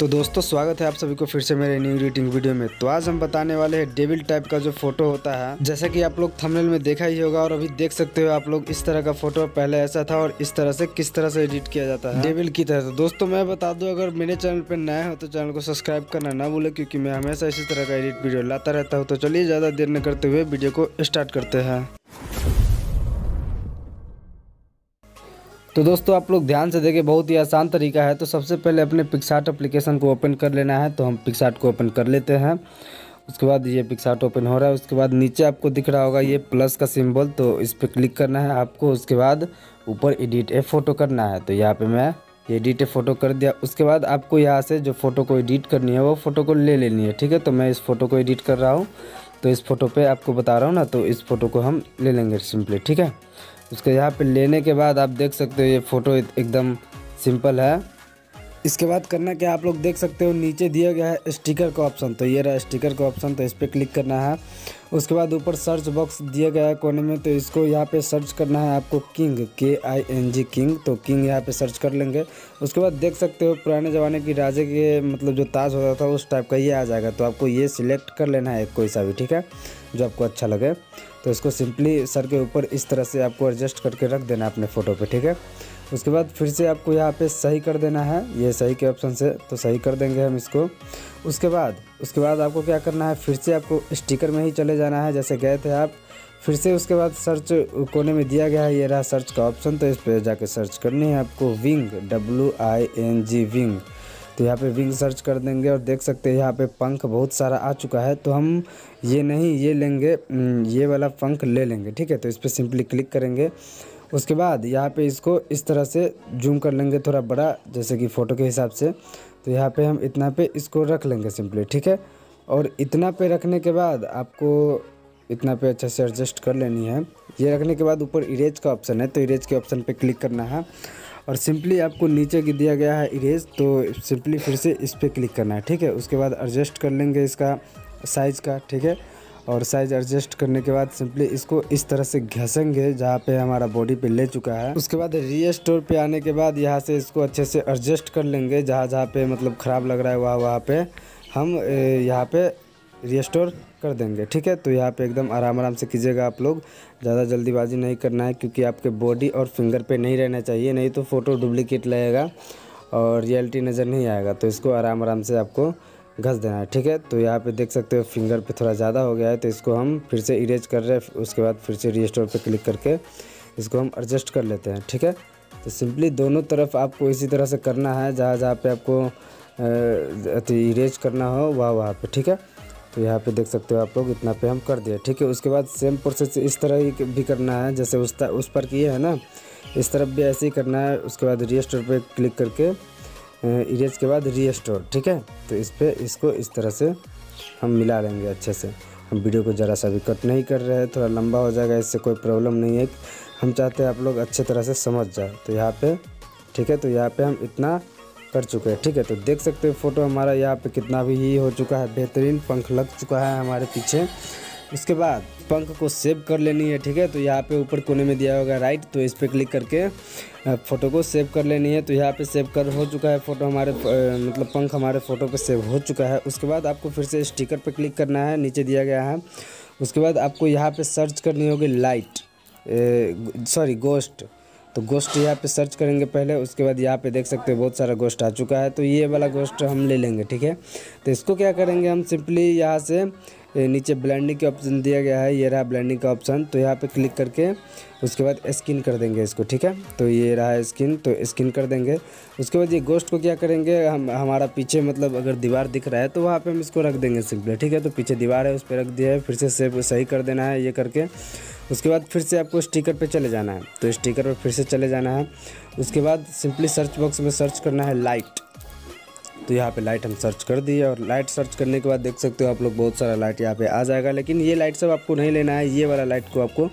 तो दोस्तों स्वागत है आप सभी को फिर से मेरे न्यू एडिटिंग वीडियो में। तो आज हम बताने वाले हैं डेविल टाइप का जो फोटो होता है, जैसा कि आप लोग थंबनेल में देखा ही होगा और अभी देख सकते हो आप लोग इस तरह का फोटो पहले ऐसा था और इस तरह से किस तरह से एडिट किया जाता है डेविल की तरह। तो दोस्तों मैं बता दूं, अगर मेरे चैनल पर नया हो तो चैनल को सब्सक्राइब करना ना भूले, क्योंकि मैं हमेशा इसी तरह का एडिट वीडियो लाता रहता हूँ। तो चलिए ज़्यादा देर न करते हुए वीडियो को स्टार्ट करते हैं। तो दोस्तों आप लोग ध्यान से देखें, बहुत ही आसान तरीका है। तो सबसे पहले अपने PicsArt एप्लीकेशन को ओपन कर लेना है। तो हम PicsArt को ओपन कर लेते हैं। उसके बाद ये PicsArt ओपन हो रहा है। उसके बाद नीचे आपको दिख रहा होगा ये प्लस का सिंबल, तो इस पर क्लिक करना है आपको। उसके बाद ऊपर एडिट ए फोटो करना है। तो यहाँ पे मैं एडिट ए फोटो कर दिया। उसके बाद आपको यहाँ से जो फ़ोटो को एडिट करनी है वो फ़ोटो को ले लेनी है, ठीक है। तो मैं इस फ़ोटो को एडिट कर रहा हूँ, तो इस फ़ोटो पे आपको बता रहा हूँ ना, तो इस फ़ोटो को हम ले लेंगे सिंपली, ठीक है। उसके यहाँ पे लेने के बाद आप देख सकते हो ये फ़ोटो एकदम सिंपल है। इसके बाद करना क्या आप लोग देख सकते हो, नीचे दिया गया है स्टिकर का ऑप्शन, तो ये रहा स्टिकर का ऑप्शन, तो इस पर क्लिक करना है। उसके बाद ऊपर सर्च बॉक्स दिया गया है कोने में, तो इसको यहाँ पे सर्च करना है आपको किंग, KING किंग, तो किंग यहाँ पे सर्च कर लेंगे। उसके बाद देख सकते हो पुराने ज़माने की राजे के मतलब जो ताज होता था उस टाइप का ये आ जाएगा। तो आपको ये सिलेक्ट कर लेना है कोई सा भी, ठीक है, जो आपको अच्छा लगे। तो इसको सिंपली सर के ऊपर इस तरह से आपको एडजस्ट करके रख देना अपने फ़ोटो पर, ठीक है। उसके बाद फिर से आपको यहाँ पे सही कर देना है, ये सही के ऑप्शन से, तो सही कर देंगे हम इसको। उसके बाद आपको क्या करना है, फिर से आपको स्टिकर में ही चले जाना है जैसे गए थे आप। फिर से उसके बाद सर्च कोने में दिया गया है ये रहा सर्च का ऑप्शन, तो इस पे जाके सर्च करनी है आपको विंग, WING विंग। तो यहाँ पे विंग सर्च कर देंगे और देख सकते हैं यहाँ पे पंख बहुत सारा आ चुका है। तो हम ये नहीं ये लेंगे, ये वाला पंख ले लेंगे, ठीक है। तो इस पर सिंपली क्लिक करेंगे। उसके बाद यहाँ पे इसको इस तरह से जूम कर लेंगे थोड़ा बड़ा, जैसे कि फ़ोटो के हिसाब से। तो यहाँ पे हम इतना पे इसको रख लेंगे सिंपली, ठीक है। और इतना पे रखने के बाद आपको इतना पे अच्छे से एडजस्ट कर लेनी है। ये रखने के बाद ऊपर इरेज का ऑप्शन है, तो इरेज के ऑप्शन पे क्लिक करना है और सिंपली आपको नीचे की दिया गया है इरेज, तो सिंपली फिर से इस पर क्लिक करना है, ठीक है। उसके बाद एडजस्ट कर लेंगे इसका साइज़ का, ठीक है। और साइज़ एडजस्ट करने के बाद सिंपली इसको इस तरह से घसेंगे जहाँ पे हमारा बॉडी पे ले चुका है। उसके बाद रीस्टोर पे आने के बाद यहाँ से इसको अच्छे से एडजस्ट कर लेंगे, जहाँ पे मतलब ख़राब लग रहा है वहाँ पे हम यहाँ पे रीस्टोर कर देंगे, ठीक है। तो यहाँ पे एकदम आराम से कीजिएगा आप लोग, ज़्यादा जल्दीबाजी नहीं करना है, क्योंकि आपके बॉडी और फिंगर पर नहीं रहना चाहिए, नहीं तो फ़ोटो डुप्लिकेट लगेगा और रियलिटी नज़र नहीं आएगा। तो इसको आराम से आपको घस देना है, ठीक है। तो यहाँ पे देख सकते हो फिंगर पे थोड़ा ज़्यादा हो गया है, तो इसको हम फिर से इरेज कर रहे हैं। उसके बाद फिर से रिस्टोर पे क्लिक करके इसको हम एडजस्ट कर लेते हैं, ठीक है। तो सिंपली दोनों तरफ आपको इसी तरह से करना है, जहाँ पे आपको इरेज करना हो वहाँ पे, ठीक है। तो यहाँ पे देख सकते हो आप लोग इतना पे हम कर दिया, ठीक है। उसके बाद सेम प्रोसेस इस तरह ही भी करना है, जैसे उस पर किए है ना, इस तरफ भी ऐसे ही करना है। उसके बाद रिस्टोर पर क्लिक करके इरेज के बाद रीस्टोर, ठीक है। तो इस पे इसको इस तरह से हम मिला लेंगे अच्छे से। हम वीडियो को ज़रा सा भी कट नहीं कर रहे हैं, थोड़ा लंबा हो जाएगा, इससे कोई प्रॉब्लम नहीं है। हम चाहते हैं आप लोग अच्छे तरह से समझ जाए, तो यहाँ पे ठीक है। तो यहाँ पे हम इतना कर चुके हैं, ठीक है। तो देख सकते हो फ़ोटो हमारा यहाँ पे कितना भी ही हो चुका है, बेहतरीन पंख लग चुका है हमारे पीछे। उसके बाद पंख को सेव कर लेनी है, ठीक है। तो यहाँ पे ऊपर कोने में दिया होगा राइट, तो इस पर क्लिक करके फ़ोटो को सेव कर लेनी है। तो यहाँ पे सेव कर हो चुका है फ़ोटो हमारे, मतलब पंख हमारे फ़ोटो पे सेव हो चुका है। उसके बाद आपको फिर से स्टिकर पे क्लिक करना है, नीचे दिया गया है। उसके बाद आपको यहाँ पे सर्च करनी होगी गोस्ट, तो गोस्ट यहाँ पे सर्च करेंगे पहले। उसके बाद यहाँ पे देख सकते हो बहुत सारा गोस्ट आ चुका है, तो ये वाला गोस्ट हम ले लेंगे, ठीक है। तो इसको क्या करेंगे हम, सिंपली यहाँ से नीचे ब्लेंडिंग के ऑप्शन दिया गया है, ये रहा ब्लेंडिंग का ऑप्शन, तो यहाँ पे क्लिक करके उसके बाद स्किन कर देंगे इसको, ठीक है। तो ये रहा स्किन, तो स्किन कर देंगे। उसके बाद ये गोस्ट को क्या करेंगे हम, हमारा पीछे मतलब अगर दीवार दिख रहा है तो वहाँ पे हम इसको रख देंगे सिंपली, ठीक है। तो पीछे दीवार है उस पर रख दिया है। फिर से सही कर देना है ये करके। उसके बाद फिर से आपको स्टिकर पर चले जाना है, तो स्टिकर पर फिर से चले जाना है। उसके बाद सिंपली सर्च बॉक्स में सर्च करना है लाइट, तो यहाँ पे लाइट हम सर्च कर दिए। और लाइट सर्च करने के बाद देख सकते हो आप लोग बहुत सारा लाइट यहाँ पे आ जाएगा, लेकिन ये लाइट सब आपको नहीं लेना है, ये वाला लाइट को आपको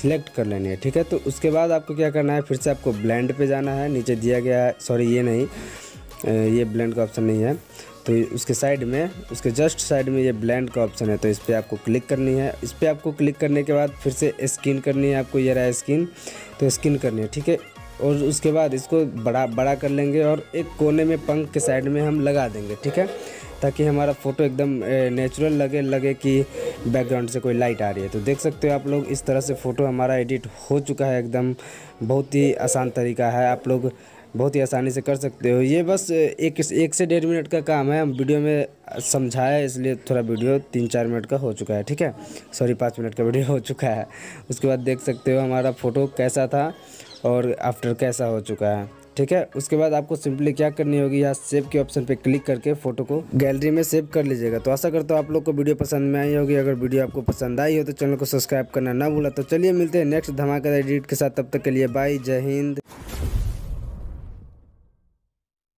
सिलेक्ट कर लेनी है, ठीक है। तो उसके बाद आपको क्या करना है, फिर से आपको ब्लेंड पे जाना है, नीचे दिया गया है, सॉरी ये नहीं, ये ब्लेंड का ऑप्शन नहीं है, तो उसके साइड में, उसके जस्ट साइड में ये ब्लेंड का ऑप्शन है, तो इस पर आपको क्लिक करनी है। इस पर आपको क्लिक करने के बाद फिर से स्किन करनी है आपको, ये रहा स्किन, तो स्किन करनी है, ठीक है। और उसके बाद इसको बड़ा कर लेंगे और एक कोने में पंख के साइड में हम लगा देंगे, ठीक है, ताकि हमारा फ़ोटो एकदम नेचुरल लगे कि बैकग्राउंड से कोई लाइट आ रही है। तो देख सकते हो आप लोग, इस तरह से फ़ोटो हमारा एडिट हो चुका है एकदम। बहुत ही आसान तरीका है, आप लोग बहुत ही आसानी से कर सकते हो। ये बस एक से डेढ़ मिनट का काम है। हम वीडियो में समझाया इसलिए थोड़ा वीडियो 3-4 मिनट का हो चुका है, ठीक है, सॉरी 5 मिनट का वीडियो हो चुका है। उसके बाद देख सकते हो हमारा फ़ोटो कैसा था और आफ्टर कैसा हो चुका है, ठीक है। उसके बाद आपको सिंपली क्या करनी होगी, यहाँ सेव के ऑप्शन पे क्लिक करके फ़ोटो को गैलरी में सेव कर लीजिएगा। तो आशा करता हूँ आप लोग को वीडियो पसंद में आई होगी। अगर वीडियो आपको पसंद आई हो तो चैनल को सब्सक्राइब करना ना भूला। तो चलिए मिलते हैं नेक्स्ट धमाकेदार एडिट के साथ, तब तक के लिए बाय, जय हिंद।